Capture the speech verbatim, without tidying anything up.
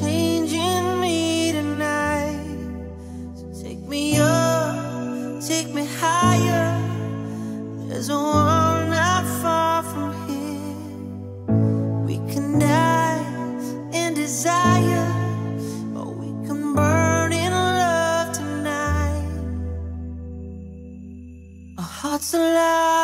changing me tonight. So take me up, take me higher. There's a world not far from here. We can die in desire, or we can burn in love tonight. Our hearts alive.